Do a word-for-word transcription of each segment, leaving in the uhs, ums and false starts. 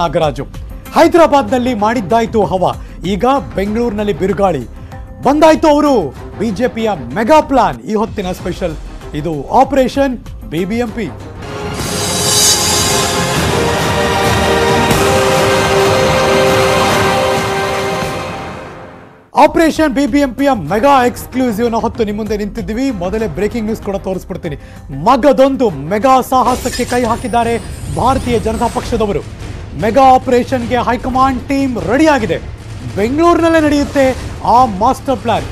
ನಾಗರಾಜು ಹೈದರಾಬಾದ್ನಲ್ಲಿ ಮಾಡಿದ್ದಾಯಿತು ಹವಾ ಈಗ ಬೆಂಗಳೂರಿನಲ್ಲಿ ಬಿರುಗಾಳಿ ಬಂದಾಯಿತು ಅವರು ಬಿಜೆಪಿಯ ಮೆಗಾ ಪ್ಲಾನ್ ಈ ಹೊತ್ತಿನ ಸ್ಪೆಷಲ್ ಇದು operation B B M P operation B B M P mega exclusive ನ ಹೊತ್ತು ನಿಮ್ಮ ಮುಂದೆ ನಿಂತಿದ್ದೀವಿ ಮೊದಲೇ ಬ್ರೇಕಿಂಗ್ ನ್ಯೂಸ್ ಕೂಡ ತೋರಿಸ್ಬಿಡ್ತೀನಿ ಮಗದೊಂದು ಮೆಗಾ ಸಾಹಸಕ್ಕೆ ಕೈ ಹಾಕಿದ್ದಾರೆ ಭಾರತೀಯ ಜನತಾ ಪಕ್ಷದವರು मेगा ऑपरेशन के हाई कमांड टीम रेडी आगिदे बेंगलूरिनल्ले ನಡೆಯುತ್ತೆ ಆ ಮಾಸ್ಟರ್ ಪ್ಲಾನ್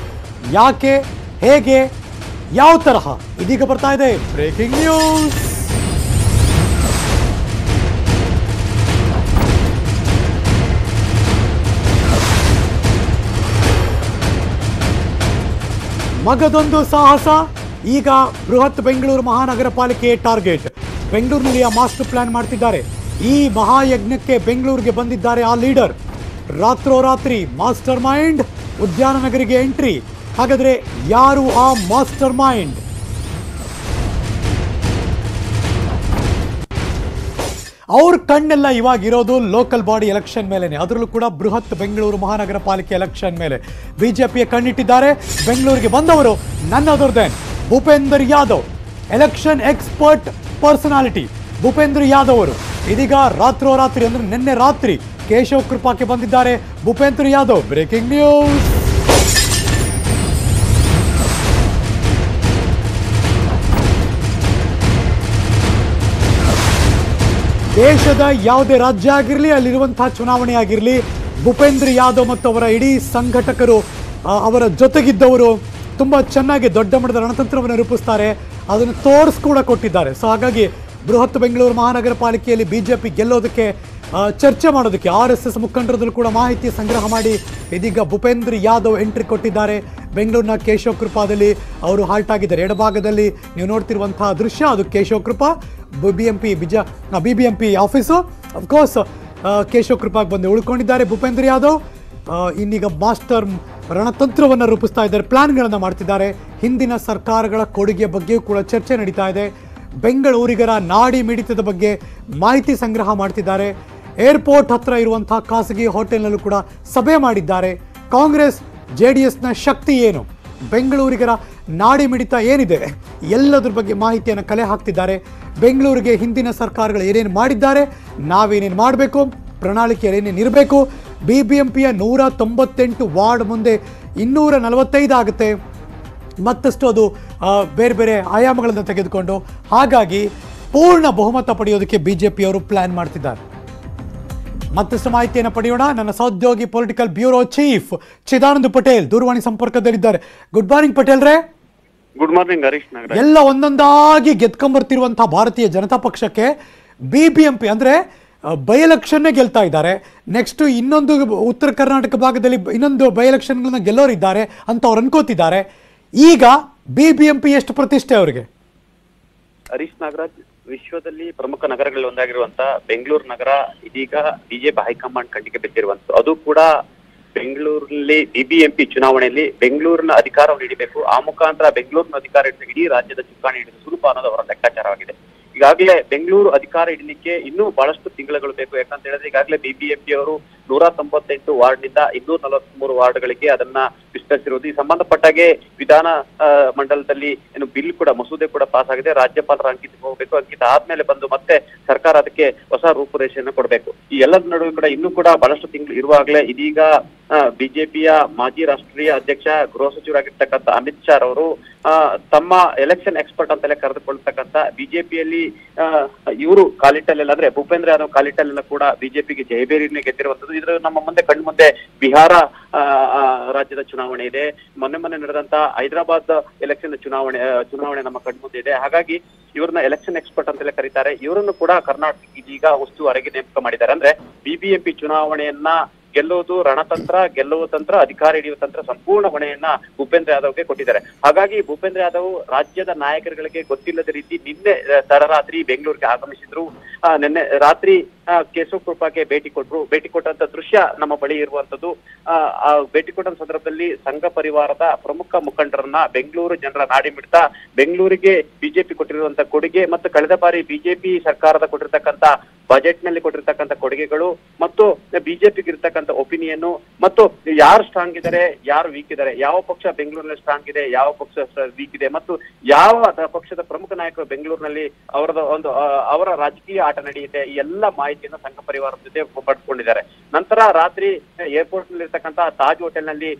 ಯಾಕೆ ಹೇಗೆ ಯಾವ ತರಹ ಇದೀಗ ಬರ್ತಾ ಇದೆ ಬ್ರೇಕಿಂಗ್ ನ್ಯೂಸ್ ಮಗದೊಂದು ಸಾಹಸ ಈಗ ಬೃಹತ್ ಬೆಂಗಳೂರು ಮಹಾನಗರ ಪಾಲಿಕೆ ಟಾರ್ಗೆಟ್ ಬೆಂಗಳೂರಿನಲ್ಲಿ ಆ ಮಾಸ್ಟರ್ ಪ್ಲಾನ್ ಮಾಡ್ತಿದ್ದಾರೆ ಈ ಮಹಾಯಜ್ಞಕ್ಕೆ ಬೆಂಗಳೂರಿಗೆ ಬಂದಿದ್ದಾರೆ ಆ ಲೀಡರ್ ರಾತ್ರೋರಾತ್ರಿ ಮಾಸ್ಟರ್ ಮೈಂಡ್ ಉದ್ಯಾನ ನಗರಿಗೆ ಎಂಟ್ರಿ ಹಾಗಾದ್ರೆ ಯಾರು ಆ ಮಾಸ್ಟರ್ ಮೈಂಡ್ ಅವ್ರ ಕಣ್ಣೆಲ್ಲ ಇವಾಗ ಇರೋದು ಲೋಕಲ್ ಬಾಡಿ ಎಲೆಕ್ಷನ್ ಮೇಲೆನೆ ಅದರಲ್ಲೂ ಕೂಡ ಬೃಹತ್ ಬೆಂಗಳೂರು ಮಹಾನಗರ ಪಾಲಿಕೆ ಎಲೆಕ್ಷನ್ ಮೇಲೆ ಬಿಜೆಪಿಯ ಕಣ್ಣಿಟ್ಟಿದ್ದಾರೆ ಬೆಂಗಳೂರಿಗೆ ಬಂದವರು ನನ್ನದೊರ್ದೇನ್ Bhupendra Yadav election expert personality Bhupendra Yadav ಅವರು ಇದೀಗ ರಾತ್ರೋರಾತ್ರಿ ಅಂದ್ರೆ ನಿನ್ನೆ ರಾತ್ರಿ ಕೇಶವ್ ಕೃಪಾಕ್ಕೆ ಬಂದಿದ್ದಾರೆ ಭೂಪೇಂದ್ರ ಯಾದವ್ ಬ್ರೇಕಿಂಗ್ ನ್ಯೂಸ್ ದೇಶದ ಯಾವುದೇ ರಾಜ್ಯ ಆಗಿರಲಿ ಅಲ್ಲಿರುವಂತಹ ಚುನಾವಣೆ ಆಗಿರಲಿ ಭೂಪೇಂದ್ರ ಯಾದವ್ ಮತ್ತು ಅವರ ಇಡೀ ಸಂಘಟಕರು ಅವರ ಜೊತೆಗಿದ್ದವರು ತುಂಬಾ ಚೆನ್ನಾಗಿ ದೊಡ್ಡ ಮಟ್ಟದ ರಣತಂತ್ರವನ್ನು ರೂಪಿಸ್ತಾರೆ ಅದನ್ನು ತೋರ್ಸ್ ಕೂಡ ಕೊಟ್ಟಿದ್ದಾರೆ ಸೊ ಹಾಗಾಗಿ ಬೃಹತ್ ಬೆಂಗಳೂರು ಮಹಾನಗರ ಪಾಲಿಕೆಯಲ್ಲಿ ಬಿಜೆಪಿ ಗೆಲ್ಲೋದಕ್ಕೆ ಚರ್ಚೆ ಮಾಡೋದಕ್ಕೆ ಆರ್ ಎಸ್ ಎಸ್ ಮುಖಂಡರದಲ್ಲೂ ಕೂಡ ಮಾಹಿತಿ ಸಂಗ್ರಹ ಮಾಡಿ ಇದೀಗ ಭೂಪೇಂದ್ರ ಯಾದವ್ ಎಂಟ್ರಿ ಕೊಟ್ಟಿದ್ದಾರೆ ಬೆಂಗಳೂರಿನ ಕೇಶವ ಕೃಪಾದಲ್ಲಿ ಅವರು ಹಾಲ್ಟ್ ಆಗಿದ್ದಾರೆ ಎಡಭಾಗದಲ್ಲಿ ನೀವು ನೋಡ್ತಿರುವಂತಹ ದೃಶ್ಯ ಅದು Keshava Krupa B B M P ಬಿಜಾ B B M P office of course Keshava ಕೃಪಾಗೆ ಬಂದು ಉಳ್ಕೊಂಡಿದ್ದಾರೆ ಭೂಪೇಂದ್ರ ಯಾದವ್ ಇನ್ನೀಗ ಮಾಸ್ಟರ್ ರಣತಂತ್ರವನ್ನು ರೂಪಿಸ್ತಾ ಇದ್ದಾರೆ ಪ್ಲಾನ್ಗಳನ್ನು ಮಾಡ್ತಿದ್ದಾರೆ ಹಿಂದಿನ ಸರ್ಕಾರಗಳ ಕೊಡುಗೆ ಬಗ್ಗೆಯೂ ಕೂಡ ಚರ್ಚೆ ನಡೀತಾ ಇದೆ ಬೆಂಗಳೂರಿಗರ ನಾಡಿ ಮಿಡಿತದ ಬಗ್ಗೆ ಮಾಹಿತಿ ಸಂಗ್ರಹ ಮಾಡ್ತಿದ್ದಾರೆ ಏರ್ಪೋರ್ಟ್ ಹತ್ತಿರ ಇರುವಂತಹ ಖಾಸಗಿ ಹೋಟೆಲ್ನಲ್ಲೂ ಕೂಡ ಸಭೆ ಮಾಡಿದ್ದಾರೆ ಕಾಂಗ್ರೆಸ್ ಜೆ ಡಿ ಎಸ್ನ ಶಕ್ತಿ ಏನು ಬೆಂಗಳೂರಿಗರ ನಾಡಿ ಮಿಡಿತ ಏನಿದೆ ಎಲ್ಲದರ ಬಗ್ಗೆ ಮಾಹಿತಿಯನ್ನು ಕಲೆ ಹಾಕ್ತಿದ್ದಾರೆ ಬೆಂಗಳೂರಿಗೆ ಹಿಂದಿನ ಸರ್ಕಾರಗಳು ಏನೇನು ಮಾಡಿದ್ದಾರೆ ನಾವೇನೇನು ಮಾಡಬೇಕು ಪ್ರಣಾಳಿಕೆಯಲ್ಲಿ ಏನೇನು ಇರಬೇಕು ಬಿ ಬಿ ಎಂ ಪಿಯ ನೂರ ತೊಂಬತ್ತೆಂಟು ವಾರ್ಡ್ ಮುಂದೆ ಇನ್ನೂರ ನಲವತ್ತೈದು ಆಗುತ್ತೆ ಮತ್ತಷ್ಟು ಅದು ಬೇರೆ ಬೇರೆ ಆಯಾಮಗಳನ್ನು ತೆಗೆದುಕೊಂಡು ಹಾಗಾಗಿ ಪೂರ್ಣ ಬಹುಮತ ಪಡೆಯೋದಕ್ಕೆ ಬಿಜೆಪಿಯವರು ಪ್ಲಾನ್ ಮಾಡ್ತಿದ್ದಾರೆ ಮತ್ತಷ್ಟು ಮಾಹಿತಿಯನ್ನು ಪಡೆಯೋಣ ನನ್ನ ಸಹೋದ್ಯೋಗಿ political bureau chief Chidananda Patel ದೂರವಾಣಿ ಸಂಪರ್ಕದಲ್ಲಿದ್ದಾರೆ ಗುಡ್ ಮಾರ್ನಿಂಗ್ ಪಟೇಲ್ ರೇ ಗುಡ್ ಮಾರ್ನಿಂಗ್ ಹರೀಶ್ ನಾಗರ್ ಎಲ್ಲ ಒಂದೊಂದಾಗಿ ಗೆದ್ಕೊಂಡ್ಬರ್ತಿರುವಂತಹ ಭಾರತೀಯ ಜನತಾ ಪಕ್ಷಕ್ಕೆ ಬಿಬಿಎಂಪಿ ಅಂದ್ರೆ ಬೈ ಎಲೆಕ್ಷನ್ ಗೆಲ್ತಾ ಇದ್ದಾರೆ ನೆಕ್ಸ್ಟ್ ಇನ್ನೊಂದು ಉತ್ತರ ಕರ್ನಾಟಕ ಭಾಗದಲ್ಲಿ ಇನ್ನೊಂದು ಬೈ ಎಲೆಕ್ಷನ್ಗಳನ್ನ ಗೆಲ್ಲೋರಿದ್ದಾರೆ ಅಂತ ಅವ್ರು ಅನ್ಕೋತಿದ್ದಾರೆ ಈಗ ಬಿ ಬಿ ಎಂ ಪಿ ಎಷ್ಟು ಪ್ರತಿಷ್ಠೆ ಅವರಿಗೆ ಹರೀಶ್ ನಾಗರಾಜ್ ವಿಶ್ವದಲ್ಲಿ ಪ್ರಮುಖ ನಗರಗಳಲ್ಲಿ ಒಂದಾಗಿರುವಂತಹ ಬೆಂಗಳೂರು ನಗರ ಇದೀಗ ಬಿಜೆಪಿ ಹೈಕಮಾಂಡ್ ಕಣ್ಣಿಗೆ ಬಿದ್ದಿರುವಂತದ್ದು ಅದು ಕೂಡ ಬೆಂಗಳೂರಿನಲ್ಲಿ ಬಿ ಬಿ ಎಂ ಪಿ ಚುನಾವಣೆಯಲ್ಲಿ ಬೆಂಗಳೂರಿನ ಅಧಿಕಾರವನ್ನು ಹಿಡಿಬೇಕು ಆ ಮುಖಾಂತರ ಬೆಂಗಳೂರಿನ ಅಧಿಕಾರ ಹಿಡಿದು ಇಡೀ ರಾಜ್ಯದ ಚುಕ್ಕಾಣಿ ಹಿಡಿದು ಸುಲಭ ಅನ್ನೋದು ಅವರ ಲೆಕ್ಕಾಚಾರವಾಗಿದೆ ಈಗಾಗಲೇ ಬೆಂಗಳೂರು ಅಧಿಕಾರ ಹಿಡಿಲಿಕ್ಕೆ ಇನ್ನೂ ಬಹಳಷ್ಟು ತಿಂಗಳುಗಳು ಬೇಕು ಯಾಕಂತ ಹೇಳಿದ್ರೆ ಈಗಾಗಲೇ ಬಿ ಬಿ ಎಂ ಪಿ ಅವರು ನೂರ ತೊಂಬತ್ತೆಂಟು ವಾರ್ಡ್ ನಿಂದ ಇನ್ನೂರ ನಲವತ್ತ್ ಮೂರು ವಾರ್ಡ್ಗಳಿಗೆ ಅದನ್ನ ವಿಸ್ತರಿಸಿರುವುದು ಈ ಸಂಬಂಧಪಟ್ಟಾಗೆ ವಿಧಾನ ಮಂಡಲದಲ್ಲಿ ಏನು ಬಿಲ್ ಕೂಡ ಮಸೂದೆ ಕೂಡ ಪಾಸ್ ಆಗಿದೆ ರಾಜ್ಯಪಾಲರ ಅಂಕಿತ ಹೋಗಬೇಕು ಅಂಕಿತ ಆದ್ಮೇಲೆ ಬಂದು ಮತ್ತೆ ಸರ್ಕಾರ ಅದಕ್ಕೆ ಹೊಸ ರೂಪುರೇಷೆಯನ್ನು ಕೊಡಬೇಕು ಈ ಎಲ್ಲದ ನಡುವೆ ಕೂಡ ಇನ್ನೂ ಕೂಡ ಬಹಳಷ್ಟು ತಿಂಗಳು ಇರುವಾಗಲೇ ಇದೀಗ ಬಿಜೆಪಿಯ ಮಾಜಿ ರಾಷ್ಟ್ರೀಯ ಅಧ್ಯಕ್ಷ ಗೃಹ ಸಚಿವರಾಗಿರ್ತಕ್ಕಂಥ ಅಮಿತ್ ಶಾ ಅವರು ತಮ್ಮ ಎಲೆಕ್ಷನ್ ಎಕ್ಸ್ಪರ್ಟ್ ಅಂತಲೇ ಕರೆದುಕೊಳ್ತಕ್ಕಂಥ ಬಿಜೆಪಿಯಲ್ಲಿ ಇವರು ಕಾಲಿಟ್ಟಲ್ಲೆಲ್ಲ ಅಂದ್ರೆ ಭೂಪೇಂದ್ರ ಯಾದವ್ ಕಾಲಿಟ್ಟಲ್ಲೆಲ್ಲ ಕೂಡ ಬಿಜೆಪಿಗೆ ಜಯಬೇರಿಯನ್ನು ಗೆದ್ದಿರುವಂತದ್ದು ಇದ್ರ ನಮ್ಮ ಮುಂದೆ ಕಣ್ಣು ಮುಂದೆ ಬಿಹಾರ ರಾಜ್ಯದ ಚುನಾವಣೆ ಇದೆ ಮೊನ್ನೆ ಮೊನ್ನೆ ನಡೆದಂತಹ ಹೈದರಾಬಾದ್ ಎಲೆಕ್ಷನ್ ಚುನಾವಣೆ ಚುನಾವಣೆ ನಮ್ಮ ಕಣ್ಮುಂದೆ ಇದೆ ಹಾಗಾಗಿ ಇವ್ರನ್ನ ಎಲೆಕ್ಷನ್ ಎಕ್ಸ್ಪರ್ಟ್ ಅಂತಲೇ ಕರೀತಾರೆ ಇವರನ್ನು ಕೂಡ ಕರ್ನಾಟಕ ಇದೀಗ ಉಸ್ತುವಾರಿಗೆ ನೇಮಕ ಮಾಡಿದ್ದಾರೆ ಅಂದ್ರೆ ಬಿಬಿಎಂಪಿ ಚುನಾವಣೆಯನ್ನ ಗೆಲ್ಲುವುದು ರಣತಂತ್ರ ಗೆಲ್ಲುವ ತಂತ್ರ ಅಧಿಕಾರ ಹಿಡಿಯುವ ತಂತ್ರ ಸಂಪೂರ್ಣ ಹೊಣೆಯನ್ನ ಭೂಪೇಂದ್ರ ಯಾದವ್ಗೆ ಕೊಟ್ಟಿದ್ದಾರೆ ಹಾಗಾಗಿ ಭೂಪೇಂದ್ರ ಯಾದವ್ ರಾಜ್ಯದ ನಾಯಕರುಗಳಿಗೆ ಗೊತ್ತಿಲ್ಲದ ರೀತಿ ನಿನ್ನೆ ತಡರಾತ್ರಿ ಬೆಂಗಳೂರಿಗೆ ಆಗಮಿಸಿದ್ರು ನಿನ್ನೆ ರಾತ್ರಿ ಕೇಶವ ಕೃಪಾಗೆ ಭೇಟಿ ಕೊಟ್ರು ಭೇಟಿ ಕೊಟ್ಟಂತ ದೃಶ್ಯ ನಮ್ಮ ಬಳಿ ಇರುವಂತದ್ದು ಆ ಭೇಟಿ ಕೊಟ್ಟ ಸಂದರ್ಭದಲ್ಲಿ ಸಂಘ ಪರಿವಾರದ ಪ್ರಮುಖ ಮುಖಂಡರನ್ನ ಬೆಂಗಳೂರು ಜನರ ನಾಡಿ ಮಿಡ್ತಾ ಬೆಂಗಳೂರಿಗೆ ಬಿಜೆಪಿ ಕೊಟ್ಟಿರುವಂತ ಕೊಡುಗೆ ಮತ್ತು ಕಳೆದ ಬಾರಿ ಬಿಜೆಪಿ ಸರ್ಕಾರದ ಕೊಟ್ಟಿರ್ತಕ್ಕಂತ बजेट ನಲ್ಲಿ ಕೊಟ್ಟಿರತಕ್ಕಂತ ಕೊಡುಗೆಗಳು ಮತ್ತು ಬಿಜೆಪಿ ಗೆ ಇರತಕ್ಕಂತ ಒಪಿನಿಯನ್ ಮತ್ತು ಯಾರು ಸ್ಟ್ರಾಂಗ್ ಇದ್ದಾರೆ ಯಾರು ವೀಕ್ ಇದ್ದಾರೆ ಯಾವ ಪಕ್ಷ ಬೆಂಗಳೂರಿನಲ್ಲಿ ಸ್ಟ್ರಾಂಗ್ ಇದೆ ಯಾವ ಪಕ್ಷ ವೀಕ್ ಇದೆ ಮತ್ತು ಯಾವ ಪಕ್ಷದ ಪ್ರಮುಖ ನಾಯಕರು ಬೆಂಗಳೂರಿನಲ್ಲಿ ಅವರ ಒಂದು ಅವರ ರಾಜಕೀಯ ಆಟ ನಡೆಯುತ್ತೆ ಈ ಎಲ್ಲಾ ಮಾಹಿತಿಯನ್ನು ಸಂಘ ಪರಿವಾರದ ಜೊತೆ ಪಡೆದುಕೊಂಡಿದ್ದಾರೆ। ನಂತರ ರಾತ್ರಿ ಏರ್ಪೋರ್ಟ್ ನಲ್ಲಿ ಇರತಕ್ಕಂತ ತಾಜ್ ಹೋಟೆಲ್ ನಲ್ಲಿ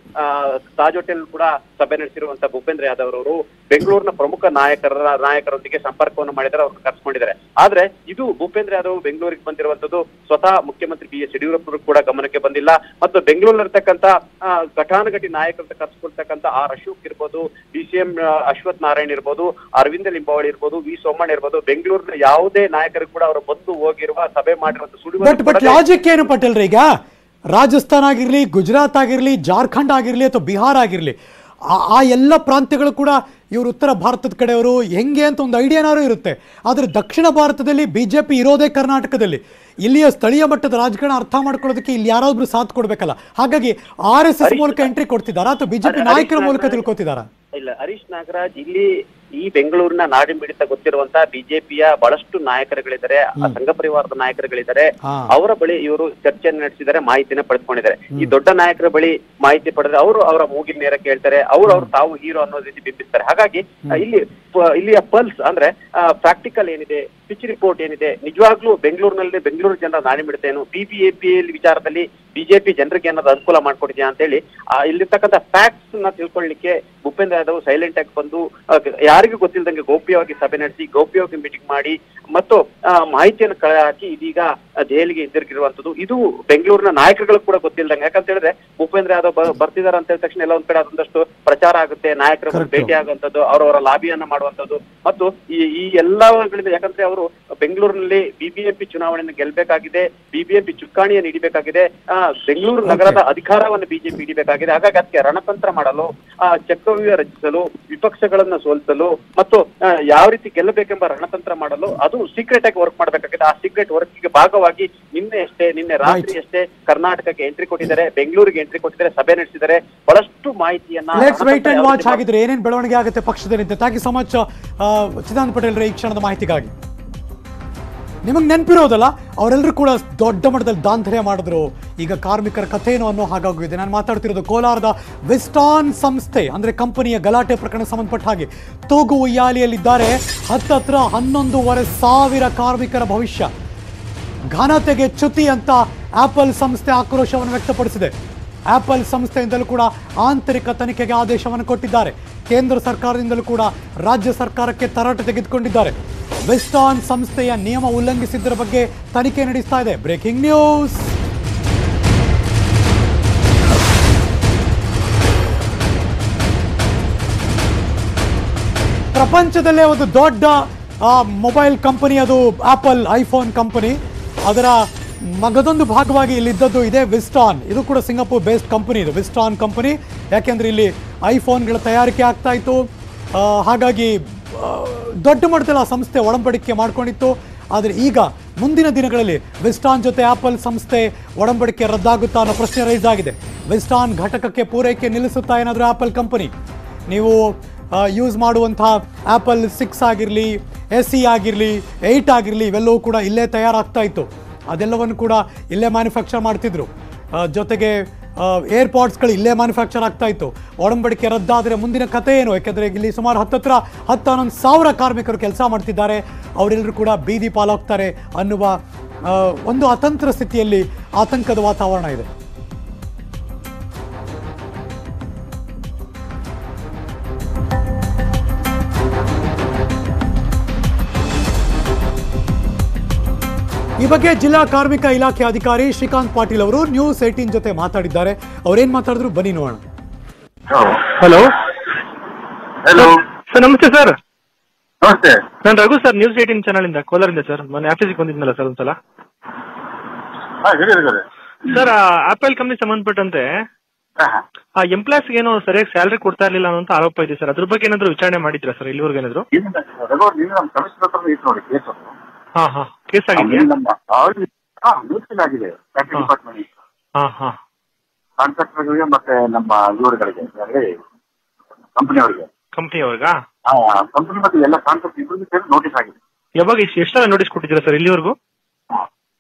ತಾಜ್ ಹೋಟೆಲ್ ಕೂಡ ಸಭೆ ನಡೆಸಿರುವಂತ ಭೂಪೇಂದ್ರ ಯಾದವ್ ಅವರು ಬೆಂಗಳೂರಿನ ಪ್ರಮುಖ ನಾಯಕರ ನಾಯಕರೊಂದಿಗೆ ಸಂಪರ್ಕವನ್ನು ಮಾಡಿದರೆ ಅವರು ಕರೆಸಿಕೊಂಡಿದ್ದಾರೆ। ಆದರೆ ಇದು ಭೂಪೇಂದ್ರ ಯಾದವ್ ಬೆಂಗಳೂರಿಗೆ ಬಂದಿರುವಂತದ್ದು ಸ್ವತಃ ಮುಖ್ಯಮಂತ್ರಿ ಬಿ ಎಸ್ ಯಡಿಯೂರಪ್ಪರು ಕೂಡ ಗಮನಕ್ಕೆ ಬಂದಿಲ್ಲ ಮತ್ತು ಬೆಂಗಳೂರಿನಲ್ಲಿರ್ತಕ್ಕಂಥ ಘಟಾನುಘಟಿ ನಾಯಕರನ್ನ ಕರೆಸಿಕೊಳ್ತಕ್ಕಂಥ ಆರ್ ಅಶೋಕ್ ಇರ್ಬೋದು, D C M Ashwath Narayan ಇರ್ಬೋದು, ಅರವಿಂದ ಲಿಂಬಾವಳಿ ಇರ್ಬೋದು, ವಿ ಸೋಮಣ್ಣ ಇರ್ಬೋದು, ಬೆಂಗಳೂರಿನ ಯಾವುದೇ ನಾಯಕರು ಕೂಡ ಅವರು ಬಂದು ಹೋಗಿರುವ ಸಭೆ ಮಾಡಿರುವಂತ ಸುಳಿವು ಬಟ್ ಲಾಜಿಕ್ ಏನು ಪಟೇಲ್ರೆ, ಈಗ ರಾಜಸ್ಥಾನ ಆಗಿರ್ಲಿ, ಗುಜರಾತ್ ಆಗಿರ್ಲಿ, ಜಾರ್ಖಂಡ್ ಆಗಿರ್ಲಿ ಅಥವಾ ಬಿಹಾರ್ ಆಗಿರ್ಲಿ ಆ ಎಲ್ಲ ಪ್ರಾಂತ್ಯಗಳು ಕೂಡ ಇವರು ಉತ್ತರ ಭಾರತದ ಕಡೆಯವರು ಹೆಂಗೆ ಅಂತ ಒಂದು ಐಡಿಯಾನಾರು ಇರುತ್ತೆ, ಆದರೆ ದಕ್ಷಿಣ ಭಾರತದಲ್ಲಿ ಬಿ ಜೆ ಪಿ ಇರೋದೇ ಕರ್ನಾಟಕದಲ್ಲಿ, ಇಲ್ಲಿಯ ಸ್ಥಳೀಯ ಮಟ್ಟದ ರಾಜಕಾರಣ ಅರ್ಥ ಮಾಡ್ಕೊಳ್ಳೋದಕ್ಕೆ ಇಲ್ಲಿ ಯಾರಾದ್ರೂ ಸಾಥ್ ಕೊಡ್ಬೇಕಲ್ಲ, ಹಾಗಾಗಿ ಆರ್ ಎಸ್ ಎಸ್ ಮೂಲಕ ಎಂಟ್ರಿ ಕೊಡ್ತಿದ್ದಾರಾ ಅಥವಾ ಬಿಜೆಪಿ ನಾಯಕರ ಮೂಲಕ ತಿಳ್ಕೊತಿದ್ದಾರಾ? ಇಲ್ಲ, ಹರೀಶ್ ನಾಗರಾಜ್, ಇಲ್ಲಿ ಈ ಬೆಂಗಳೂರಿನ ನಾಡಿಮಿಡಿತ ಗೊತ್ತಿರುವಂತಹ ಬಿಜೆಪಿಯ ಬಹಳಷ್ಟು ನಾಯಕರುಗಳಿದ್ದಾರೆ, ಸಂಘ ಪರಿವಾರದ ನಾಯಕರುಗಳಿದ್ದಾರೆ, ಅವರ ಬಳಿ ಇವರು ಚರ್ಚೆ ನಡೆಸಿದರೆ ಮಾಹಿತಿನ ಪಡೆದುಕೊಂಡಿದ್ದಾರೆ। ಈ ದೊಡ್ಡ ನಾಯಕರ ಬಳಿ ಮಾಹಿತಿ ಪಡೆದ್ರೆ ಅವರು ಅವರ ಮೂಗಿನ ನೇರ ಕೇಳ್ತಾರೆ, ಅವರು ಅವರು ತಾವು ಹೀರೋ ಅನ್ನೋ ರೀತಿ ಬಿಂಬಿಸ್ತಾರೆ। ಹಾಗಾಗಿ ಇಲ್ಲಿ ಇಲ್ಲಿಯ ಪಲ್ಸ್ ಅಂದ್ರೆ ಪ್ರಾಕ್ಟಿಕಲ್ ಏನಿದೆ, ಪಿಚ್ ರಿಪೋರ್ಟ್ ಏನಿದೆ, ನಿಜವಾಗ್ಲೂ ಬೆಂಗಳೂರಿನಲ್ಲಿ ಬೆಂಗಳೂರು ಜನರ ನಾಡಿಮಿಡಿತ ಏನು, ಬಿಬಿಎಂಪಿ ವಿಚಾರದಲ್ಲಿ ಬಿಜೆಪಿ ಜನರಿಗೆ ಏನಾದ್ರು ಅನುಕೂಲ ಮಾಡ್ಕೊಡಿದ್ಯಾ ಅಂತ ಹೇಳಿ ಇಲ್ಲಿರ್ತಕ್ಕಂಥ ಫ್ಯಾಕ್ಟ್ಸ್ ನ ತಿಳ್ಕೊಳ್ಳಿಕ್ಕೆ ಭೂಪೇಂದ್ರ ಯಾದವ್ ಸೈಲೆಂಟ್ ಆಗಿ ಬಂದು ಯಾರಿಗೂ ಗೊತ್ತಿಲ್ಲದಂಗೆ ಗೌಪ್ಯವಾಗಿ ಸಭೆ ನಡೆಸಿ, ಗೌಪ್ಯವಾಗಿ ಮೀಟಿಂಗ್ ಮಾಡಿ ಮತ್ತು ಮಾಹಿತಿಯನ್ನು ಕಳೆ ಹಾಕಿ ಇದೀಗ ದೆಹಲಿಗೆ ಹಿಂದಿರುಗಿರುವಂತದ್ದು ಇದು ಬೆಂಗಳೂರಿನ ನಾಯಕರುಗಳು ಕೂಡ ಗೊತ್ತಿಲ್ಲದಂಗೆ, ಯಾಕಂತ ಹೇಳಿದ್ರೆ ಭೂಪೇಂದ್ರ ಯಾದವ್ ಬರ್ತಿದ್ದಾರೆ ಅಂತ ಹೇಳಿದ ತಕ್ಷಣ ಎಲ್ಲ ಒಂದ್ ಕಡೆ ಅದೊಂದಷ್ಟು ಪ್ರಚಾರ ಆಗುತ್ತೆ, ನಾಯಕರ ಭೇಟಿ ಆಗುವಂತದ್ದು, ಅವರವರ ಲಾಬಿಯನ್ನ ಮಾಡುವಂತದ್ದು ಮತ್ತು ಈ ಎಲ್ಲಗಳಿಂದ, ಯಾಕಂದ್ರೆ ಅವರು ಬೆಂಗಳೂರಿನಲ್ಲಿ ಬಿಬಿಎಂಪಿ ಚುನಾವಣೆಯನ್ನು ಗೆಲ್ಬೇಕಾಗಿದೆ, ಬಿಬಿಎಂಪಿ ಚುಕ್ಕಾಣಿಯನ್ನು ಹಿಡಿಬೇಕಾಗಿದೆ, ಬೆಂಗಳೂರು ನಗರದ ಅಧಿಕಾರವನ್ನು ಬಿಜೆಪಿ ಹಿಡಿಬೇಕಾಗಿದೆ। ಹಾಗಾಗಿ ಅದಕ್ಕೆ ರಣತಂತ್ರ ಮಾಡಲು, ಚಕ್ರವ್ಯೂಹ ರಚಿಸಲು, ವಿಪಕ್ಷಗಳನ್ನು ಸೋಲಿಸಲು ಮತ್ತು ಯಾವ ರೀತಿ ಗೆಲ್ಲಬೇಕೆಂಬ ರಣತಂತ್ರ ಮಾಡಲು ಅದು ಸೀಕ್ರೆಟ್ ಆಗಿ ವರ್ಕ್ ಮಾಡಬೇಕಾಗಿದೆ। ಆ ಸೀಕ್ರೆಟ್ ವರ್ಕ್ ಗೆ ಭಾಗವಾಗಿ ನಿನ್ನೆ ಅಷ್ಟೇ ನಿನ್ನೆ ರಾತ್ರಿ ಅಷ್ಟೇ ಕರ್ನಾಟಕಕ್ಕೆ ಎಂಟ್ರಿ ಕೊಟ್ಟಿದ್ದಾರೆ, ಬೆಂಗಳೂರಿಗೆ ಎಂಟ್ರಿ ಕೊಟ್ಟಿದ್ದಾರೆ, ಸಭೆ ನಡೆಸಿದ್ದಾರೆ, ಬಹಳಷ್ಟು ಮಾಹಿತಿಯನ್ನು ಏನೇನು ಬೆಳವಣಿಗೆ ಆಗುತ್ತೆ ಪಕ್ಷದಲ್ಲಿ। Thank you so much Chidananda ಪಟೇಲ್ರ ಈ ಕ್ಷಣದ ಮಾಹಿತಿಗಾಗಿ। ನಿಮಗೆ ನೆನಪಿರೋದಲ್ಲ, ಅವರೆಲ್ಲರೂ ಕೂಡ ದೊಡ್ಡ ಮಟ್ಟದಲ್ಲಿ ದಾಂಧಲೆ ಮಾಡಿದ್ರು, ಈಗ ಕಾರ್ಮಿಕರ ಕಥೆನೋ ಅನ್ನೋ ಹಾಗಾಗಿದೆ। ನಾನು ಮಾತಾಡ್ತಿರೋದು ಕೋಲಾರದ ವಿಸ್ಟಾನ್ ಸಂಸ್ಥೆ ಅಂದರೆ ಕಂಪನಿಯ ಗಲಾಟೆ ಪ್ರಕರಣ ಸಂಬಂಧಪಟ್ಟ ಹಾಗೆ ತೂಗು ಉಯ್ಯಾಲಿಯಲ್ಲಿದ್ದಾರೆ ಹತ್ತತ್ರ ಹನ್ನೊಂದೂವರೆ ಸಾವಿರ ಕಾರ್ಮಿಕರ ಭವಿಷ್ಯ, ಘನತೆಗೆ ಚ್ಯುತಿ ಅಂತ ಆ್ಯಪಲ್ ಸಂಸ್ಥೆ ಆಕ್ರೋಶವನ್ನು ವ್ಯಕ್ತಪಡಿಸಿದೆ। ಆ್ಯಪಲ್ ಸಂಸ್ಥೆಯಿಂದಲೂ ಕೂಡ ಆಂತರಿಕ ತನಿಖೆಗೆ ಆದೇಶವನ್ನು ಕೊಟ್ಟಿದ್ದಾರೆ, ಕೇಂದ್ರ ಸರ್ಕಾರದಿಂದಲೂ ಕೂಡ ರಾಜ್ಯ ಸರ್ಕಾರಕ್ಕೆ ತರಾಟೆ ತೆಗೆದುಕೊಂಡಿದ್ದಾರೆ, ವಿಸ್ಟಾನ್ ಸಂಸ್ಥೆಯ ನಿಯಮ ಉಲ್ಲಂಘಿಸಿದ್ದರ ಬಗ್ಗೆ ತನಿಖೆ ನಡೆಸ್ತಾ ಇದೆ। ಬ್ರೇಕಿಂಗ್ ನ್ಯೂಸ್, ಪ್ರಪಂಚದಲ್ಲೇ ಒಂದು ದೊಡ್ಡ ಮೊಬೈಲ್ ಕಂಪನಿ ಅದು ಆಪಲ್ ಐಫೋನ್ ಕಂಪನಿ, ಅದರ ಮಗದೊಂದು ಭಾಗವಾಗಿ ಇಲ್ಲಿದ್ದದ್ದು ಇದೇ ವಿಸ್ಟಾನ್, ಇದು ಕೂಡ ಸಿಂಗಾಪುರ್ ಬೇಸ್ಡ್ ಕಂಪನಿ ಇದು ವಿಸ್ಟಾನ್ ಕಂಪನಿ, ಯಾಕೆಂದರೆ ಇಲ್ಲಿ ಐಫೋನ್ಗಳ ತಯಾರಿಕೆ ಆಗ್ತಾ ಇತ್ತು, ಹಾಗಾಗಿ ದೊಡ್ಡ ಮಟ್ಟದಲ್ಲಿ ಆ ಸಂಸ್ಥೆ ಒಡಂಬಡಿಕೆ ಮಾಡಿಕೊಂಡಿತ್ತು। ಆದರೆ ಈಗ ಮುಂದಿನ ದಿನಗಳಲ್ಲಿ ವಿಸ್ಟಾನ್ ಜೊತೆ ಆಪಲ್ ಸಂಸ್ಥೆ ಒಡಂಬಡಿಕೆ ರದ್ದಾಗುತ್ತಾ ಅನ್ನೋ ಪ್ರಶ್ನೆ ರೈಸ್ ಆಗಿದೆ। ವಿಸ್ಟಾನ್ ಘಟಕಕ್ಕೆ ಪೂರೈಕೆ ನಿಲ್ಲಿಸುತ್ತಾ ಏನಾದರೂ ಆ್ಯಪಲ್ ಕಂಪನಿ, ನೀವು ಯೂಸ್ ಮಾಡುವಂಥ ಆ್ಯಪಲ್ ಸಿಕ್ಸ್ ಆಗಿರಲಿ, ಎಸ್ ಇ ಆಗಿರಲಿ, ಏಯ್ಟ್ ಆಗಿರಲಿ, ಇವೆಲ್ಲವೂ ಕೂಡ ಇಲ್ಲೇ ತಯಾರಾಗ್ತಾ ಇತ್ತು, ಅದೆಲ್ಲವನ್ನು ಕೂಡ ಇಲ್ಲೇ ಮ್ಯಾನುಫ್ಯಾಕ್ಚರ್ ಮಾಡ್ತಿದ್ರು, ಜೊತೆಗೆ ಏರ್ಪಾಡ್ಸ್ಗಳು ಇಲ್ಲೇ ಮ್ಯಾನುಫ್ಯಾಕ್ಚರ್ ಆಗ್ತಾ ಇತ್ತು। ಒಡಂಬಡಿಕೆ ರದ್ದಾದರೆ ಮುಂದಿನ ಕಥೆ ಏನು, ಯಾಕೆಂದರೆ ಇಲ್ಲಿ ಸುಮಾರು ಹತ್ತತ್ರ ಹತ್ತು ಹನ್ನೊಂದು ಸಾವಿರ ಕಾರ್ಮಿಕರು ಕೆಲಸ ಮಾಡ್ತಿದ್ದಾರೆ, ಅವರೆಲ್ಲರೂ ಕೂಡ ಬೀದಿ ಪಾಲಾಗ್ತಾರೆ ಅನ್ನುವ ಒಂದು ಅತಂತ್ರ ಸ್ಥಿತಿಯಲ್ಲಿ ಆತಂಕದ ವಾತಾವರಣ ಇದೆ। ಈ ಬಗ್ಗೆ ಜಿಲ್ಲಾ ಕಾರ್ಮಿಕ ಇಲಾಖೆ ಅಧಿಕಾರಿ ಶ್ರೀಕಾಂತ್ ಪಾಟೀಲ್ ಅವರು ನ್ಯೂಸ್ ಏಟೀನ್ ಜೊತೆ ಮಾತಾಡಿದ್ದಾರೆ, ಅವ್ರೇನ್ ಮಾತಾಡಿದ್ರು ಬನ್ನಿ ನೋಡೋಣ। ಹಲೋ ಹಲೋ ಸರ್, ನಮಸ್ತೆ ಸರ್। ನಮಸ್ತೆ, ನಾನು Raghu sir, news eighteen channel ಇಂದ, ಕೋಲಾರಿಂದ ಸರ್, ಮೊನ್ನೆ ಆಫೀಸಿಗೆ ಬಂದಿದ್ನಲ್ಲ ಸರ್ ಒಂದ್ಸಲ ಸರ್, ಆಪಲ್ ಕಂಪ್ನಿ ಸಂಬಂಧಪಟ್ಟಂತೆ ಆ ಎಂಪ್ಲಾಯ್ಸ್ ಏನೋ ಸರಿಯಾಗಿ ಸ್ಯಾಲರಿ ಕೊಡ್ತಾ ಇರ್ಲಿಲ್ಲ ಅನ್ನೋ ಆರೋಪ ಇದೆ ಸರ್, ಅದ್ರ ಬಗ್ಗೆ ಏನಾದ್ರು ವಿಚಾರಣೆ ಮಾಡಿದ್ರಾ ಸರ್ ಇಲ್ಲಿವರೆಗೂ ಏನಾದ್ರು? ಹಾ ಹಾ ಕೇಸ್ ಆಗಿದೆ ಕಾಂಟ್ರಾಕ್ಟರ್ಗಳಿಗೆ ಮತ್ತೆ ನಮ್ಮ ಇವರುಗಳಿಗೆ ಕಂಪನಿಯವರಿಗೆ ಕಂಪನಿಯವ್ರಿಗಾ ಕಂಪನಿ ಮತ್ತೆ ಎಲ್ಲ ಕಾಂಟ್ರಾಕ್ಟ್ ಇಬ್ಬರಿಗೆ ನೋಟಿಸ್ ಆಗಿದೆ, ಯಾವಾಗ ಎಷ್ಟೆಲ್ಲ ನೋಟಿಸ್ ಕೊಟ್ಟಿದ್ದೀರಾ ಸರ್ ಇಲ್ಲಿವರೆಗೂ?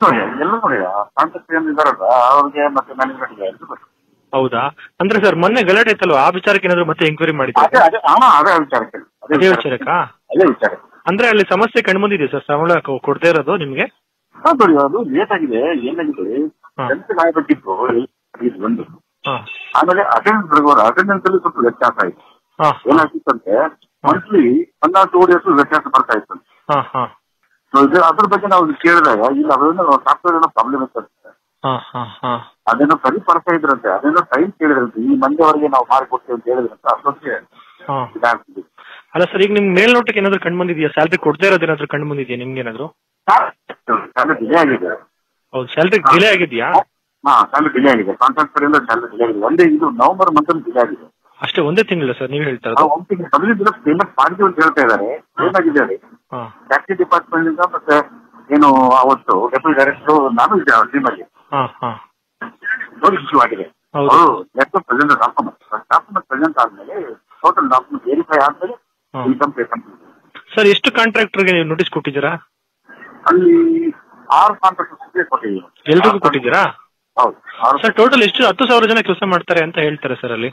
मैनेजमेंट ಹೌದಾ ಅಂದ್ರೆ ಸರ್ ಮೊನ್ನೆ ಗಲಾಟೆ ಇತ್ತಲ್ವಾ ಆ ವಿಚಾರಕ್ಕೆ ಏನಾದ್ರು ಮತ್ತೆ ಎಂಕ್ವೈರಿ ಮಾಡಿದ್ರಾ? ಅದೇ ಅದೇ ವಿಚಾರಕ್ಕೆ ಅದೇ ವಿಚಾರಕ್ಕೆ ಅದೇ ವಿಚಾರ ಅಂದ್ರೆ ಅಲ್ಲಿ ಸಮಸ್ಯೆ ಕಂಡುಬಂದಿದೆ ಸರ್, ಸಂಬಳ ಕೊಡದೇ ಇರೋದು ನಿಮಗೆ? ಹಾ ನೋಡಿ ಅದು ಲೇಟ್ ಆಗಿದೆ, ಏನಾಗಿದೆ ಎಂತ ಕಾಯಬೇಕಿತ್ತು ಇದು ಒಂದು. ಆಮೇಲೆ ಅಟೆಂಡೆನ್ಸ್ ಅಟೆಂಡೆನ್ಸ್ ಅಲ್ಲಿ ಸ್ವಲ್ಪ ವ್ಯತ್ಯಾಸ ಆಯ್ತು. ಏನಾಗಿತ್ತಂತೆ ಮಂತ್ಲಿ ಹನ್ನೆರಡು ಕೋಟಿ ಅಷ್ಟು ವ್ಯತ್ಯಾಸ ಬರ್ತಾ ಇತ್ತು. ಅದ್ರ ಬಗ್ಗೆ ನಾವು ಕೇಳಿದಾಗ ಇಲ್ಲ ಅದರಿಂದ ಸಾಫ್ಟ್ವೇರ್ ಏನೋ ಪ್ರಾಬ್ಲಮ್ ಇತ್ತು. ಅದೇನೋ ಸರಿಪಡಿಸ್ತಾ ಇದ್ರಂತೆ, ಅದೇನೋ ಟೈಮ್ ಕೇಳಿದ್ರಂತೆ, ಈ ಮಂದಿವರೆಗೆ ನಾವು ಮಾಡಿಕೊಡ್ತೀವಿ ಅಂತ ಹೇಳಿದ್ರಂತೆ. ಅಷ್ಟೊತ್ತಿಗೆ ಇದಾಗ್ತಿದೆ. ಅಲ್ಲ ಸರ್ ಈಗ ನಿಮ್ ಮೇಲ್ನೋಟಕ್ಕೆ ಏನಾದ್ರು ಕಂಡು ಬಂದಿದ್ಯಾ? ಸ್ಯಾಲ್ರಿ ಕೊಡದೇ ಇರೋದೇನಾದ್ರು ಕಂಡು ಬಂದಿದ್ಯಾ ನಿಮ್ಗೆ ಏನಾದ್ರು? ಡಿಲೇ ಆಗಿದೆ. ಹೌದು ಸ್ಯಾಲ್ರಿ ಡಿಲೇ ಆಗಿದ್ಯಾ? ಹಾ ಸ್ಯಾಲ್ರಿ ಡಿಲೇ ಆಗಿದೆ, ಕಾಂಟ್ರಾಕ್ಟ್ ಕಡೆಯಿಂದ ಸ್ಯಾಲ್ರಿ ಡಿಲೇ ಆಗಿದೆ. ಒಂದೇ ಇದು ನವೆಂಬರ್ ಮಂತ್ ಅಲ್ಲಿ ಡಿಲೇ ಆಗಿದೆ ಅಷ್ಟೇ, ಒಂದೇ ತಿಂಗಳು ಸರ್. ನೀವು ಹೇಳ್ತಾ ಇರೋದು ಒಂದು ತಿಂಗಳು ಹದಿನೈದು ದಿನ ಪೇಮೆಂಟ್ ಮಾಡಿದ್ವಿ ಅಂತ ಹೇಳ್ತಾ ಇದ್ದಾರೆ. ಏನಾಗಿದೆ ರೀ ಟ್ಯಾಕ್ಸಿ ಡಿಪಾರ್ಟ್ಮೆಂಟ್ ಇಂದ ಮತ್ತೆ ಏನು ಅವತ್ತು ಡೆಪ್ಯೂಟಿ ಡೈರೆಕ್ಟರ್ ನಾನು ಇದ್ದೆ ಅವ್ರ ಟೀಮ್ ಅಲ್ಲಿ ಆಗಿದೆ. ಪ್ರೆಸೆಂಟ್ ಡಾಕ್ಯುಮೆಂಟ್ ಡಾಕ್ಯುಮೆಂಟ್ ಪ್ರೆಸೆಂಟ್ ಆದ್ಮೇಲೆ ಟೋಟಲ್ ಡಾಕ್ಯುಮೆಂಟ್ ವೆರಿಫೈ ಆದ್ಮೇಲೆ ಇನ್ಕಮ್ ಪೇ ಕಂಪ್ಲೀಟ್. ಸರ್ ಎಷ್ಟು ಕಾಂಟ್ರಾಕ್ಟರ್ಗೆ ನೀವು ನೋಟಿಸ್ ಕೊಟ್ಟಿದ್ದೀರಾ? ಅಲ್ಲಿ ಆರು ಕಾಂಟ್ರಾಕ್ಟರ್ಗೆ ಕೊಟ್ಟಿದ್ದೀವಿ. ಎಲ್ರಿಗೂ ಕೊಟ್ಟಿದ್ದೀರಾ? ಹೌದು ಸರ್. ಟೋಟಲ್ ಎಷ್ಟು ಹತ್ತು ಸಾವಿರ ಜನ ಕೆಲಸ ಮಾಡ್ತಾರೆ ಅಂತ ಹೇಳ್ತಾರೆ ಸರ್ ಅಲ್ಲಿ.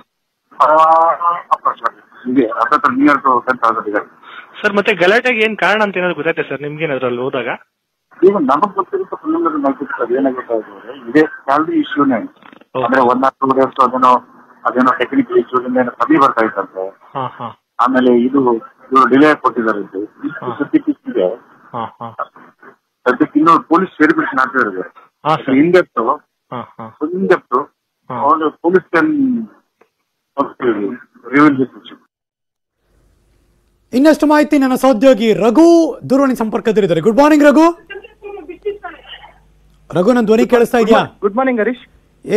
ಸರ್ ಮತ್ತೆ ಗಲಾಟೆಗೆ ಏನ್ ಕಾರಣ ಅಂತ ಏನಾದ್ರು ಗೊತ್ತಾಯ್ತಾ ಸರ್ ನಿಮ್ಗೆ ಏನಾದ್ರು ಅಲ್ಲಿ ಹೋದಾಗ? ಈಗ ನಮಗ್ ಗೊತ್ತಿರೋ ಸರ್ ಏನಾಗುತ್ತೆ ಅಂದ್ರೆ ಇದೇ ಸ್ಯಾಲ್ರಿ ಇಶ್ಯೂನೇ. ಅಂದ್ರೆ ಒನ್ ಆರ್ ಟೂ ಡೇಸ್ ಅದೇನೋ ಅದೇನೋ ಟೆಕ್ನಿಕಲ್ ಇಶ್ಯೂದಿಂದ ಏನೋ ಕಮ್ಮಿ ಬರ್ತಾ ಇತ್ತಂತೆ. ಆಮೇಲೆ ಇದು ಇವರು ಡಿಲೇ ಕೊಟ್ಟಿದ್ದಾರೆ ಇದು ಸದ್ಯಕ್ಕೆ ಇದೆ. ಸದ್ಯಕ್ಕೆ ಇನ್ನೂ ಪೊಲೀಸ್ ವೆರಿಫಿಕೇಶನ್ ಆಗ್ತಾ ಇರೋದು ಹಿಂದೆತ್ತು ಹಿಂದೆತ್ತು ಪೊಲೀಸ್ ಇನ್ನಷ್ಟು ಮಾಹಿತಿ ನನ್ನ ಸಹೋದ್ಯೋಗಿ ರಘು ದೂರವಾಣಿ ಸಂಪರ್ಕದಲ್ಲಿದ್ದಾರೆ. Good morning Raghu. ರಘು ನನ್ನ ಧ್ವನಿ ಕೇಳಿಸ್ತಾ ಇದೆಯಾ? Good morning Harish.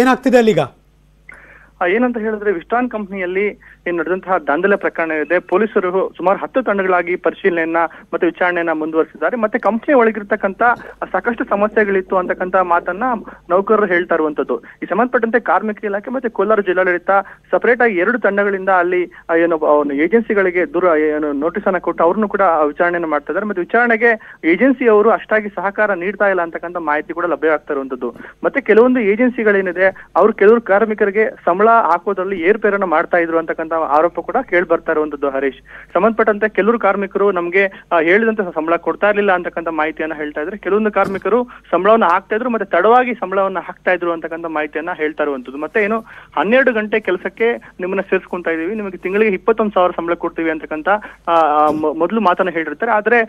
ಏನಾಗ್ತಿದೆ ಅಲ್ಲಿಗ? ಏನಂತ ಹೇಳಿದ್ರೆ ವಿಸ್ಟಾನ್ ಕಂಪನಿಯಲ್ಲಿ ಏನ್ ನಡೆದಂತಹ ದಾಂಧಲೆ ಪ್ರಕರಣ ಇದೆ. ಪೊಲೀಸರು ಸುಮಾರು ಹತ್ತು ತಂಡಗಳಾಗಿ ಪರಿಶೀಲನೆಯನ್ನ ಮತ್ತೆ ವಿಚಾರಣೆಯನ್ನ ಮುಂದುವರಿಸಿದ್ದಾರೆ. ಮತ್ತೆ ಕಂಪನಿ ಒಳಗಿರ್ತಕ್ಕಂತ ಸಾಕಷ್ಟು ಸಮಸ್ಯೆಗಳಿತ್ತು ಅಂತಕ್ಕಂತ ಮಾತನ್ನ ನೌಕರರು ಹೇಳ್ತಾ ಇರುವಂತದ್ದು. ಈ ಸಂಬಂಧಪಟ್ಟಂತೆ ಕಾರ್ಮಿಕ ಇಲಾಖೆ ಮತ್ತೆ ಕೋಲಾರ ಜಿಲ್ಲಾಡಳಿತ ಸಪರೇಟ್ ಆಗಿ ಎರಡು ತಂಡಗಳಿಂದ ಅಲ್ಲಿ ಏನು ಏಜೆನ್ಸಿಗಳಿಗೆ ದೂರ ಏನು ನೋಟಿಸ್ ಅನ್ನ ಕೊಟ್ಟು ಅವ್ರನ್ನು ಕೂಡ ವಿಚಾರಣೆಯನ್ನು ಮಾಡ್ತಾ ಇದ್ದಾರೆ. ಮತ್ತೆ ವಿಚಾರಣೆಗೆ ಏಜೆನ್ಸಿಯವರು ಅಷ್ಟಾಗಿ ಸಹಕಾರ ನೀಡ್ತಾ ಇಲ್ಲ ಅಂತಕ್ಕಂಥ ಮಾಹಿತಿ ಕೂಡ ಲಭ್ಯವಾಗ್ತಾ ಇರುವಂತದ್ದು. ಮತ್ತೆ ಕೆಲವೊಂದು ಏಜೆನ್ಸಿಗಳೇನಿದೆ ಅವರು ಕೆಲವರು ಕಾರ್ಮಿಕರಿಗೆ ಸಂಬಳ ಹಾಕೋದ್ರಲ್ಲಿ ಏರ್ಪೇರನ್ನು ಮಾಡ್ತಾ ಇದ್ರು ಅಂತಕ್ಕಂಥ ಆರೋಪ ಕೂಡ ಕೇಳಿ ಬರ್ತಾ ಇರುವಂತದ್ದು ಹರೀಶ್. ಸಂಬಂಧಪಟ್ಟಂತೆ ಕೆಲವರು ಕಾರ್ಮಿಕರು ನಮ್ಗೆ ಹೇಳಿದಂತ ಸಂಬಳ ಕೊಡ್ತಾ ಇರಲಿಲ್ಲ ಅಂತಕ್ಕಂಥ ಮಾಹಿತಿಯನ್ನ ಹೇಳ್ತಾ ಇದ್ರೆ, ಕೆಲವೊಂದು ಕಾರ್ಮಿಕರು ಸಂಬಳವನ್ನು ಹಾಕ್ತಾ ಇದ್ರು ಮತ್ತೆ ತಡವಾಗಿ ಸಂಬಳವನ್ನು ಹಾಕ್ತಾ ಇದ್ರು ಅಂತಕ್ಕಂಥ ಮಾಹಿತಿಯನ್ನ ಹೇಳ್ತಾ ಇರುವಂತದ್ದು. ಮತ್ತೆ ಏನು ಹನ್ನೆರಡು ಗಂಟೆ ಕೆಲಸಕ್ಕೆ ನಿಮ್ಮನ್ನ ಸೇರಿಸ್ಕೊಂತ ಇದೀವಿ, ನಿಮಗೆ ತಿಂಗಳಿಗೆ ಇಪ್ಪತ್ತೊಂದು ಸಾವಿರ ಸಂಬಳ ಕೊಡ್ತೀವಿ ಅಂತಕ್ಕಂಥ ಮೊದಲು ಮಾತನ್ನ ಹೇಳಿರ್ತಾರೆ. ಆದ್ರೆ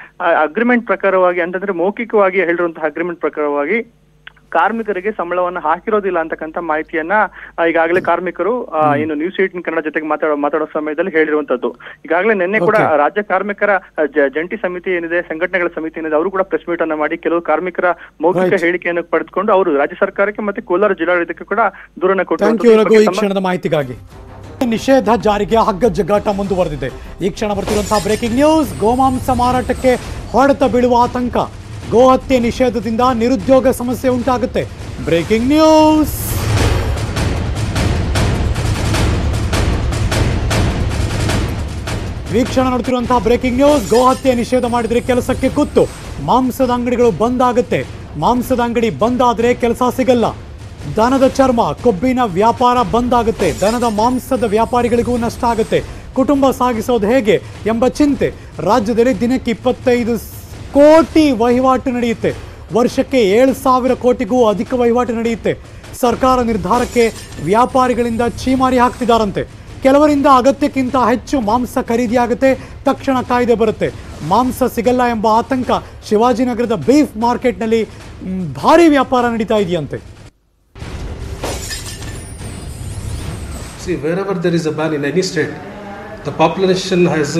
ಅಗ್ರಿಮೆಂಟ್ ಪ್ರಕಾರವಾಗಿ ಅಂತಂದ್ರೆ ಮೌಖಿಕವಾಗಿ ಹೇಳಿರುವಂತಹ ಅಗ್ರಿಮೆಂಟ್ ಪ್ರಕಾರವಾಗಿ ಕಾರ್ಮಿಕರಿಗೆ ಸಂಬಳವನ್ನು ಹಾಕಿರೋದಿಲ್ಲ ಅಂತಕ್ಕಂಥ ಮಾಹಿತಿಯನ್ನ ಈಗಾಗಲೇ ಕಾರ್ಮಿಕರು ಏನು ನ್ಯೂಸ್ ಏಟೀನ್ ಕನ್ನಡ ಜೊತೆಗೆ ಮಾತಾಡೋ ಮಾತಾಡೋ ಸಮಯದಲ್ಲಿ ಹೇಳಿರುವಂತದ್ದು. ಈಗಾಗಲೇ ನಿನ್ನೆ ಕೂಡ ರಾಜ್ಯ ಕಾರ್ಮಿಕರ ಜಂಟಿ ಸಮಿತಿ ಏನಿದೆ, ಸಂಘಟನೆಗಳ ಸಮಿತಿ ಏನಿದೆ, ಅವರು ಕೂಡ ಪ್ರೆಸ್ ಮೀಟ್ ಅನ್ನ ಮಾಡಿ ಕೆಲವು ಕಾರ್ಮಿಕರ ಮೌಖಿಕ ಹೇಳಿಕೆಯನ್ನು ಪಡೆದುಕೊಂಡು ಅವರು ರಾಜ್ಯ ಸರ್ಕಾರಕ್ಕೆ ಮತ್ತೆ ಕೋಲಾರ ಜಿಲ್ಲಾಡಳಿತಕ್ಕೆ ಕೂಡ ದೂರನ್ನ ಕೊಟ್ಟಿದ್ದಾರೆ. ನಿಷೇಧ ಜಾರಿಗೆ ಹಗ್ಗ ಜಗ್ಗಾಟ ಮುಂದುವರೆದಿದೆ. ಈ ಕ್ಷಣ ಬರ್ತಿರುವಂತಹ ಬ್ರೇಕಿಂಗ್ ನ್ಯೂಸ್, ಗೋಮಾಂಸ ಮಾರಾಟಕ್ಕೆ ಹೊಡೆತ ಬೀಳುವ ಆತಂಕ, ಗೋ ಹತ್ಯೆ ನಿಷೇಧದಿಂದ ನಿರುದ್ಯೋಗ ಸಮಸ್ಯೆ ಉಂಟಾಗುತ್ತೆ. Breaking news. ವೀಕ್ಷಣ ನೋಡ್ತಿರುವಂತಹ ಬ್ರೇಕಿಂಗ್ ನ್ಯೂಸ್, ಗೋ ಹತ್ಯೆ ನಿಷೇಧ ಮಾಡಿದ್ರೆ ಕೆಲಸಕ್ಕೆ ಕುತ್ತು, ಮಾಂಸದ ಅಂಗಡಿಗಳು ಬಂದ್ ಆಗುತ್ತೆ, ಮಾಂಸದ ಅಂಗಡಿ ಬಂದ್ ಆದ್ರೆ ಕೆಲಸ ಸಿಗಲ್ಲ, ದನದ ಚರ್ಮ ಕೊಬ್ಬಿನ ವ್ಯಾಪಾರ ಬಂದ್ ಆಗುತ್ತೆ, ದನದ ಮಾಂಸದ ವ್ಯಾಪಾರಿಗಳಿಗೂ ನಷ್ಟ ಆಗುತ್ತೆ, ಕುಟುಂಬ ಸಾಗಿಸೋದು ಹೇಗೆ ಎಂಬ ಚಿಂತೆ. ರಾಜ್ಯದಲ್ಲಿ ದಿನಕ್ಕೆ ಇಪ್ಪತ್ತೈದು ಕೋಟಿ ವಹಿವಾಟು ನಡೆಯುತ್ತೆ, ವರ್ಷಕ್ಕೆ ಏಳು ಸಾವಿರ ಕೋಟಿಗೂ ಅಧಿಕ ವಹಿವಾಟು ನಡೆಯುತ್ತೆ. ಸರ್ಕಾರ ನಿರ್ಧಾರಕ್ಕೆ ವ್ಯಾಪಾರಿಗಳಿಂದ ಛೀಮಾರಿ ಹಾಕ್ತಿದ್ದಾರಂತೆ. ಕೆಲವರಿಂದ ಅಗತ್ಯಕ್ಕಿಂತ ಹೆಚ್ಚು ಮಾಂಸ ಖರೀದಿಯಾಗುತ್ತೆ, ತಕ್ಷಣ ಕಾಯ್ದೆ ಬರುತ್ತೆ. ಮಾಂಸ ಸಿಗಲ್ಲ ಎಂಬ ಆತಂಕ. ಶಿವಾಜಿನಗರದ ಬೀಫ್ ಮಾರ್ಕೆಟ್ನಲ್ಲಿ ಭಾರೀ ವ್ಯಾಪಾರ ನಡೀತಾ ಇದೆಯಂತೆ. See, wherever there is a ban in any state, the population has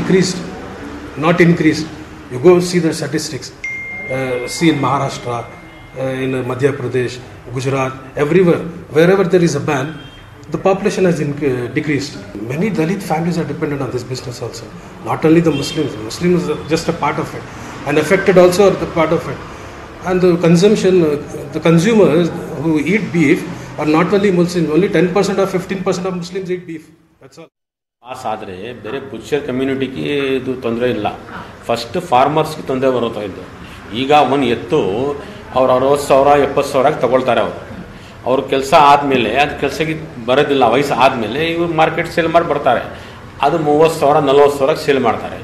decreased, not increased. You go see the statistics, uh, see in Maharashtra, uh, in uh, Madhya Pradesh, Gujarat, everywhere, wherever there is a ban, the population has in, uh, decreased. Many Dalit families are dependent on this business also. Not only the Muslims, Muslims are just a part of it, and affected also are the part of it. And the consumption, uh, the consumers who eat beef are not only Muslims, only ten percent or fifteen percent of Muslims eat beef, that's all. Pass ಆದರೆ ಬೇರೆ ಬುಚ್ಚರ್ ಕಮ್ಯುನಿಟಿಗೆ ಇದು ತೊಂದರೆ ಇಲ್ಲ, first ಫಾರ್ಮರ್ಸ್ಗೆ ತೊಂದರೆ ಬರುತ್ತಾ ಇದ್ದು. ಈಗ ಒಂದು ಎತ್ತು और अरवत् सौर एपत् सौर तगोल्तारे और केस आदमे अद केस बरोदिल्ल वयस आदमे इवर मार्केट सेल मार बर्तारे अब मूवत् सौर नल्वत् सौर सेल माड्तारे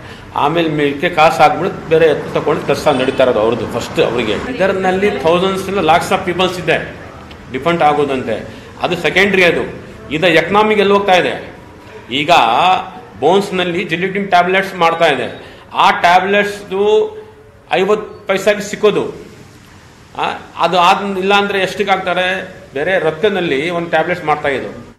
आमेल मिलके कास आगे बेरे तक कस नड़ीता फस्ट इधरली thousands lakhs of peoples depend आगोदे अब सेकेंडरी अब इकनामी होता है बोन्स जिलेटिन टैबलेट्स मारता है आ टैबलेट्स फ़िफ़्टी पैसा की सिक्कोदु ಅದು ಆದ ಇಲ್ಲ ಅಂದ್ರೆ ಎಷ್ಟಕ್ಕೆ ಹಾಕ್ತಾರೆ ಬೇರೆ ರಕ್ತದಲ್ಲಿ ಒಂದು ಟ್ಯಾಬ್ಲೆಟ್ಸ್ ಮಾಡ್ತಾ ಇದ್ರು।